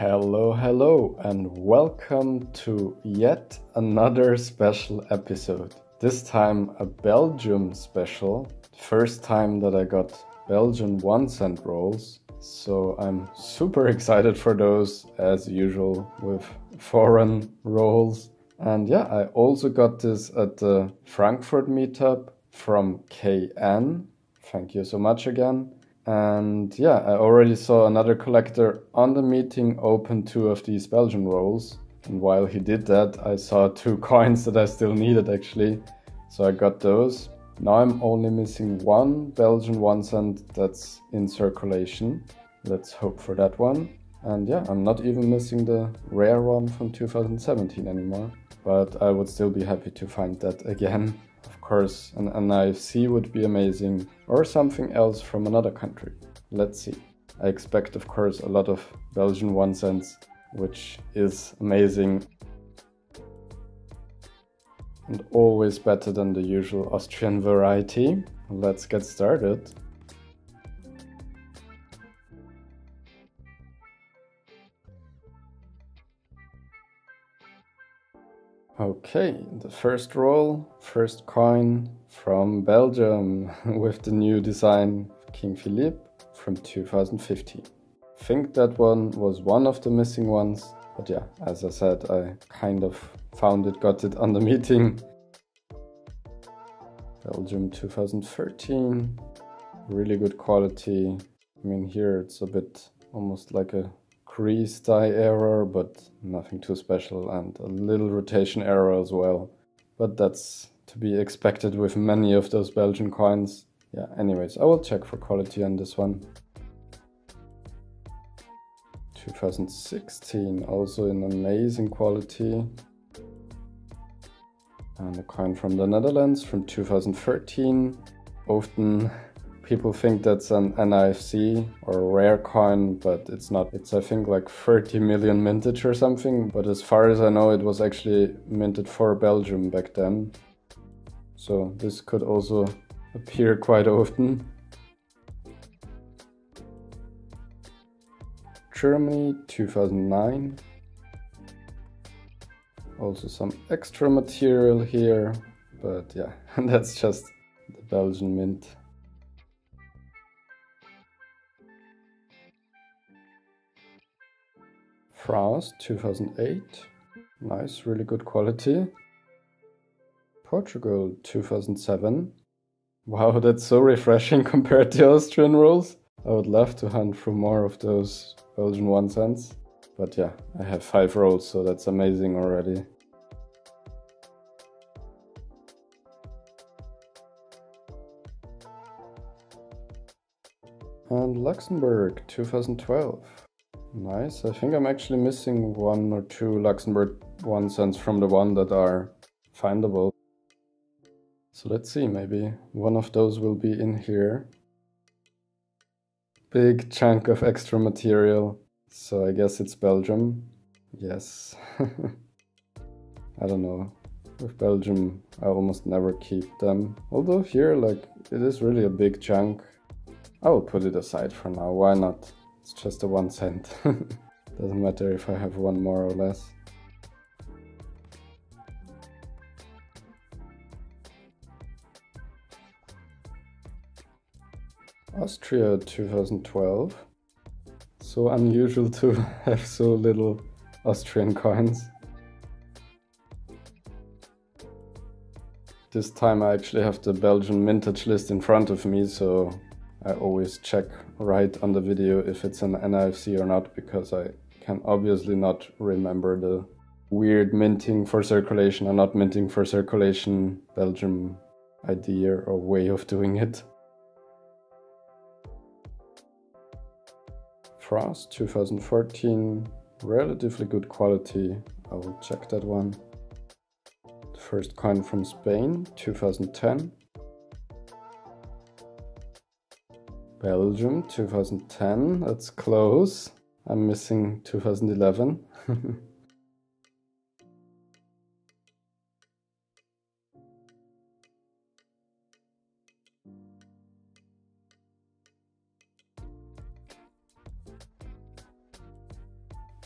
Hello, hello, and welcome to yet another special episode. This time a Belgium special. First time that I got Belgian 1 cent rolls. So I'm super excited for those, as usual, with foreign rolls. And yeah, I also got this at the Frankfurt meetup from KN. Thank you so much again. And yeah, I already saw another collector on the meeting open 2 of these Belgian rolls. And while he did that, I saw 2 coins that I still needed actually. So I got those. Now I'm only missing 1 Belgian 1 cent that's in circulation. Let's hope for that one. And yeah, I'm not even missing the rare one from 2017 anymore. But I would still be happy to find that again. Of course, an NIFC would be amazing, or something else from another country. Let's see. I expect, of course, a lot of Belgian 1 cents, which is amazing. And always better than the usual Austrian variety. Let's get started. Okay, the first roll, first coin from Belgium with the new design King Philippe from 2015. I think that one was one of the missing ones, but yeah, as I said, I kind of found it, got it on the meeting. Belgium 2013, really good quality. I mean, here it's a bit almost like a crease die error, but nothing too special, and a little rotation error as well. But that's to be expected with many of those Belgian coins. Yeah, anyways, I will check for quality on this one. 2016, also in amazing quality. And a coin from the Netherlands from 2013. Often people think that's an NIFC or a rare coin, but it's not. It's, I think, like 30 million mintage or something, but as far as I know, it was actually minted for Belgium back then. So this could also appear quite often. Germany 2009. Also some extra material here, but yeah, that's just the Belgian mint. France 2008, nice, really good quality. Portugal 2007, wow, that's so refreshing compared to Austrian rolls. I would love to hunt for more of those Belgian 1 cents, but yeah, I have 5 rolls, so that's amazing already. And Luxembourg 2012. Nice. I think I'm actually missing 1 or 2 Luxembourg 1 cents from the one that are findable. So let's see, maybe one of those will be in here. Big chunk of extra material. So I guess it's Belgium. Yes. I don't know. With Belgium, I almost never keep them. Although here, like, it is really a big chunk. I will put it aside for now. Why not? It's just a 1 cent. Doesn't matter if I have 1 more or less. Austria 2012. So unusual to have so little Austrian coins. This time I actually have the Belgian mintage list in front of me, so I always check right on the video if it's an NIFC or not, because I can obviously not remember the weird minting for circulation or not minting for circulation Belgium idea or way of doing it. France 2014, relatively good quality. I will check that one. The first coin from Spain 2010. Belgium 2010, that's close. I'm missing 2011.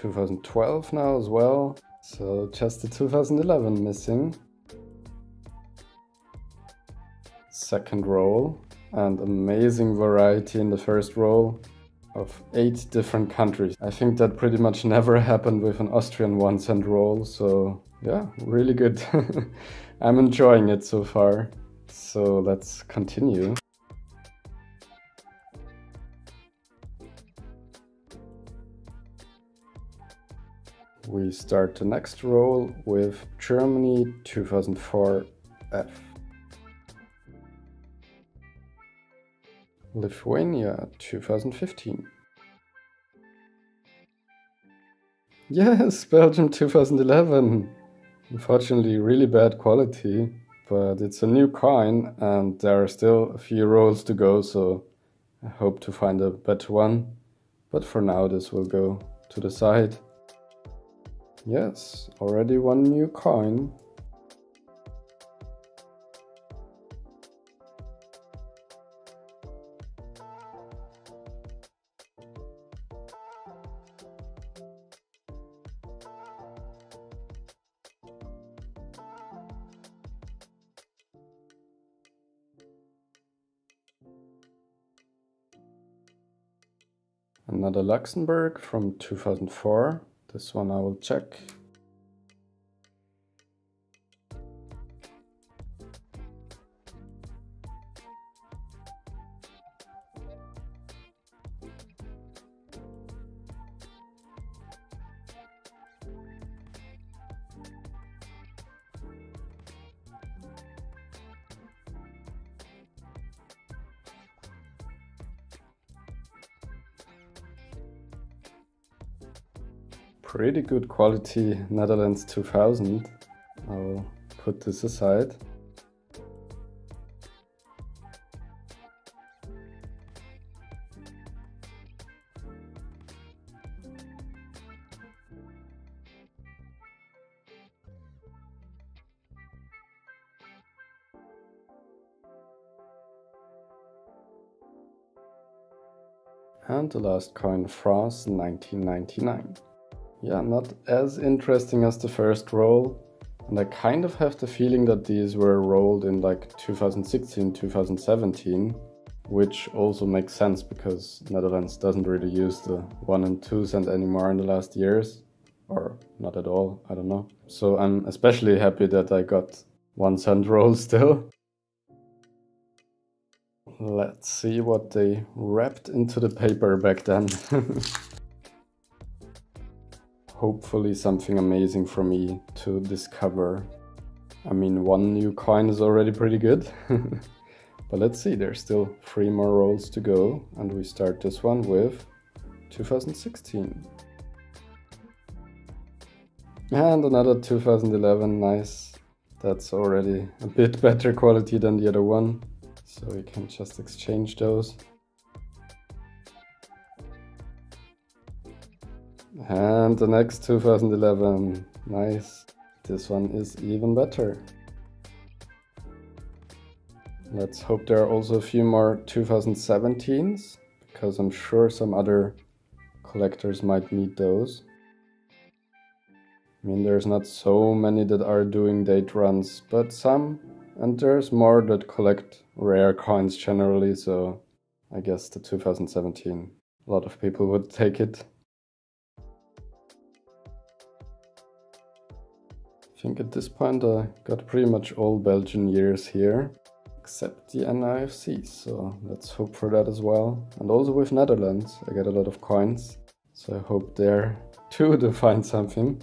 2012 now as well. So just the 2011 missing. Second roll, and amazing variety in the first roll of 8 different countries. I think that pretty much never happened with an Austrian 1 cent roll, so yeah, really good. I'm enjoying it so far, so let's continue. We start the next roll with Germany 2004 F. Lithuania 2015. Yes, Belgium 2011. Unfortunately, really bad quality, but it's a new coin and there are still a few rolls to go, so I hope to find a better one. But for now, this will go to the side. Yes, already one new coin. Another Luxembourg from 2004. This one I will check. Pretty good quality, Netherlands 2000. I'll put this aside. And the last coin, France 1999. Yeah, not as interesting as the first roll, and I kind of have the feeling that these were rolled in like 2016, 2017, which also makes sense because Netherlands doesn't really use the 1 and 2 cent anymore in the last years, or not at all, I don't know. So I'm especially happy that I got 1 cent roll still. Let's see what they wrapped into the paper back then. Hopefully something amazing for me to discover. I mean, one new coin is already pretty good. But let's see, there's still 3 more rolls to go, and we start this one with 2016. And another 2011, nice. That's already a bit better quality than the other one, so we can just exchange those. And the next 2011, nice. This one is even better. Let's hope there are also a few more 2017s, because I'm sure some other collectors might need those. I mean, there's not so many that are doing date runs, but some, and there's more that collect rare coins generally, so I guess the 2017, a lot of people would take it. I think at this point I got pretty much all Belgian years here, except the NIFC, so let's hope for that as well. And also with Netherlands, I get a lot of coins, so I hope there too to find something.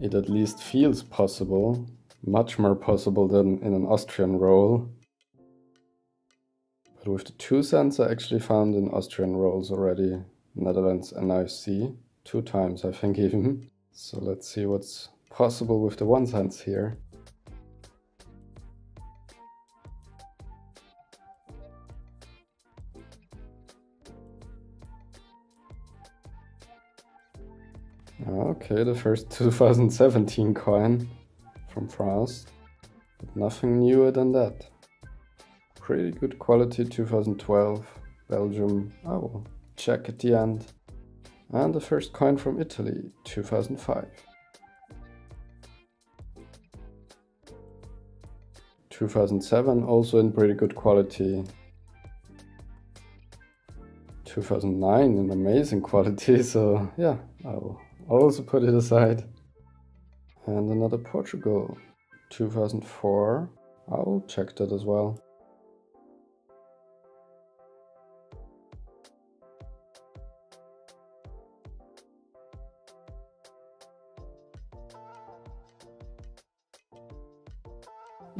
It at least feels possible, much more possible than in an Austrian roll. But with the 2 cents I actually found in Austrian rolls already, Netherlands NIFC. 2 times, I think, even. So let's see what's possible with the 1 cents here. Okay, the first 2017 coin from France. But nothing newer than that. Pretty good quality 2012, Belgium. Oh, check at the end. And the first coin from Italy, 2005. 2007, also in pretty good quality. 2009 in amazing quality, so yeah, I'll also put it aside. And another Portugal, 2004, I'll check that as well.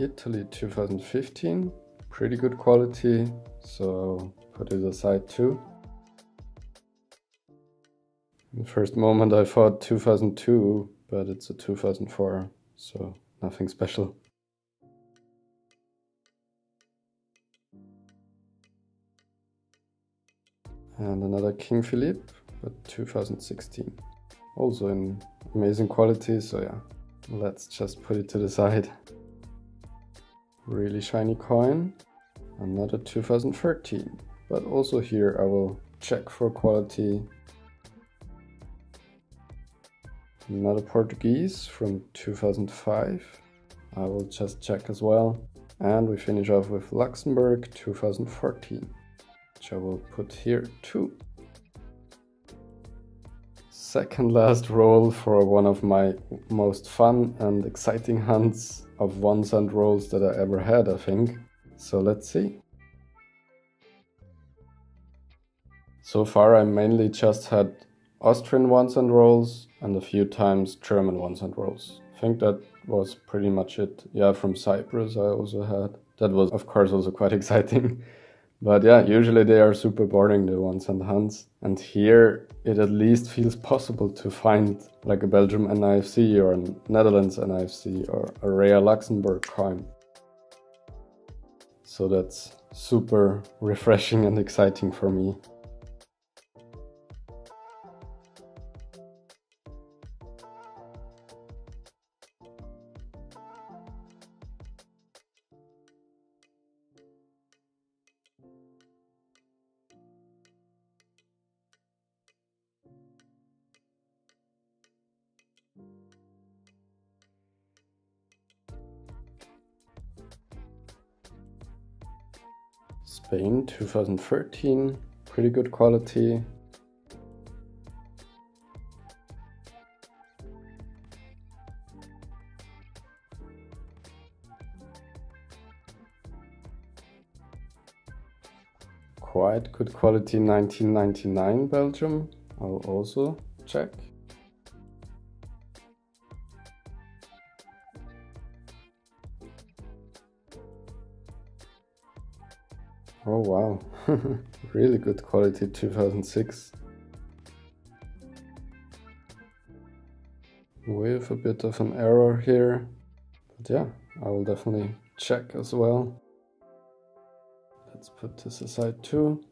Italy 2015, pretty good quality, so put it aside too. In the first moment I thought 2002, but it's a 2004, so nothing special. And another King Philippe, but 2016. Also in amazing quality, so yeah, let's just put it to the side. Really shiny coin, another 2013, but also here I will check for quality. Another Portuguese from 2005, I will just check as well. And we finish off with Luxembourg 2014, which I will put here too. Second last roll for one of my most fun and exciting hunts of 1 cent rolls that I ever had, I think. So let's see. So far I mainly just had Austrian 1 cent rolls and a few times German 1 cent rolls. I think that was pretty much it. Yeah, from Cyprus I also had. That was of course also quite exciting. But yeah, usually they are super boring, the 1 cent hunts. And here it at least feels possible to find like a Belgium NIFC or a Netherlands NIFC or a rare Luxembourg coin. So that's super refreshing and exciting for me. Spain 2013, pretty good quality. Quite good quality 1999 Belgium, I'll also check. Oh wow, really good quality 2006. With a bit of an error here, but yeah, I will definitely check as well. Let's put this aside too.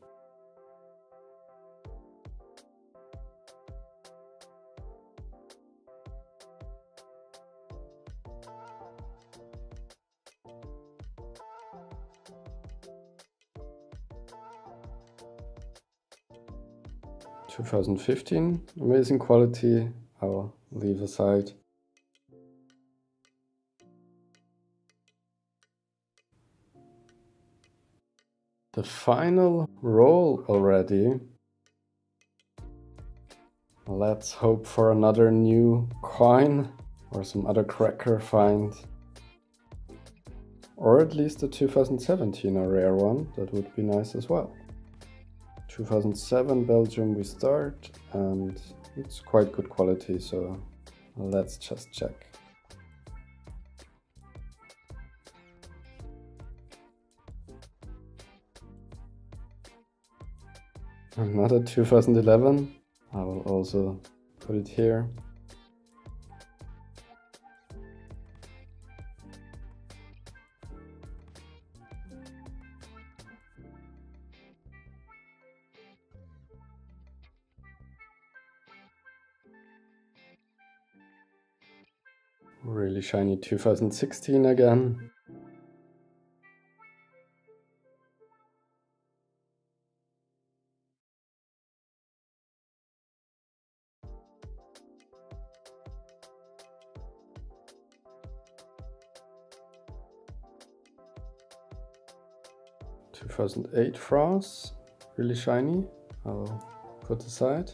Two 2015, amazing quality, I'll leave aside. The final roll already. Let's hope for another new coin or some other cracker find. Or at least a 2017, a rare one, that would be nice as well. 2007 Belgium we start, and it's quite good quality, so let's just check. Another 2011, I will also put it here. Really shiny 2016 again. 2008 France, really shiny, I'll put aside.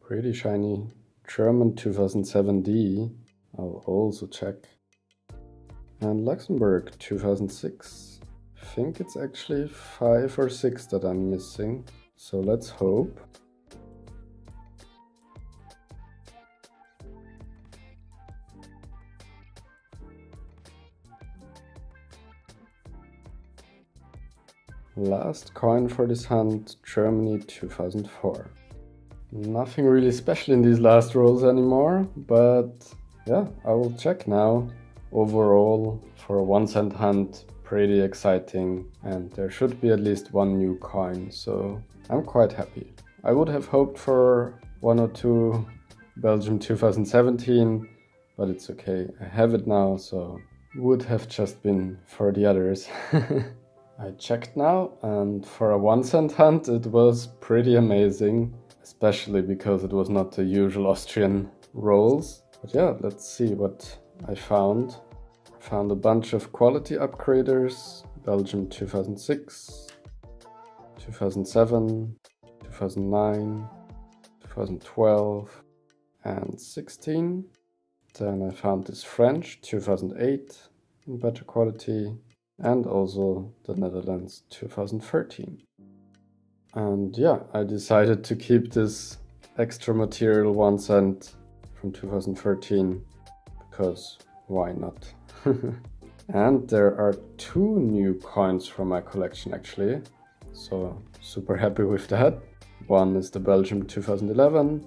Pretty shiny German 2007 D, I'll also check. And Luxembourg 2006. I think it's actually 5 or 6 that I'm missing, so let's hope. Last coin for this hunt, Germany 2004. Nothing really special in these last rolls anymore, but yeah, I will check now. Overall, for a 1 cent hunt, pretty exciting, and there should be at least 1 new coin, so I'm quite happy. I would have hoped for 1 or 2 Belgium 2017, but it's okay, I have it now, so would have just been for the others. I checked now, and for a 1 cent hunt it was pretty amazing, especially because it was not the usual Austrian rolls. But yeah, let's see what I found. Found a bunch of quality upgraders, Belgium 2006, 2007, 2009, 2012 and 16. Then I found this French 2008 in better quality, and also the Netherlands 2013. And yeah, I decided to keep this extra material 1 cent from 2013. Because why not? And there are 2 new coins from my collection actually, so super happy with that. One is the Belgium 2011,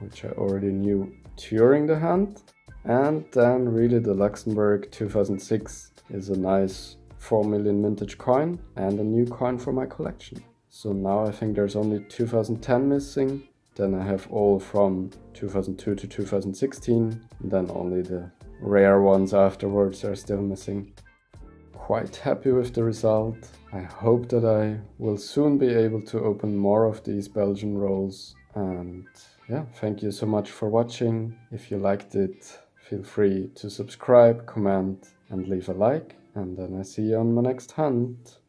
which I already knew during the hunt, and then really the Luxembourg 2006 is a nice 4 million vintage coin and a new coin for my collection. So now I think there's only 2010 missing. Then I have all from 2002 to 2016, then only the rare ones afterwards are still missing. Quite happy with the result. I hope that I will soon be able to open more of these Belgian rolls. And yeah, thank you so much for watching. If you liked it, feel free to subscribe, comment and leave a like. And then I see you on my next hunt.